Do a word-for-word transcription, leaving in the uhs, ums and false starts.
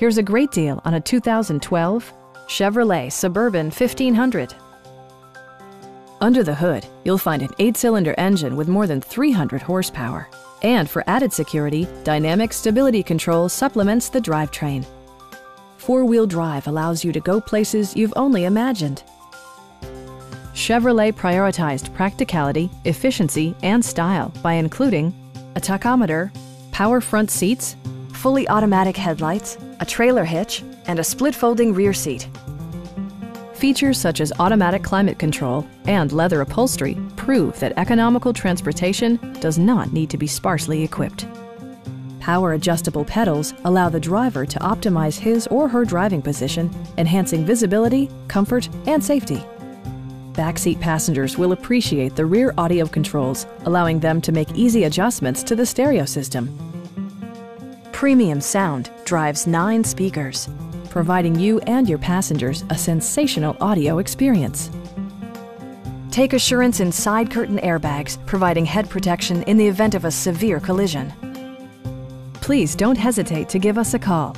Here's a great deal on a two thousand twelve Chevrolet Suburban fifteen hundred. Under the hood, you'll find an eight-cylinder engine with more than three hundred horsepower. And for added security, Dynamic Stability Control supplements the drivetrain. Four-wheel drive allows you to go places you've only imagined. Chevrolet prioritized practicality, efficiency, and style by including a tachometer, power front seats, fully automatic headlights, a trailer hitch, and a split-folding rear seat. Features such as automatic climate control and leather upholstery prove that economical transportation does not need to be sparsely equipped. Power adjustable pedals allow the driver to optimize his or her driving position, enhancing visibility, comfort, and safety. Backseat passengers will appreciate the rear audio controls, allowing them to make easy adjustments to the stereo system. Premium sound drives nine speakers, providing you and your passengers a sensational audio experience. Take assurance in side curtain airbags, providing head protection in the event of a severe collision. Please don't hesitate to give us a call.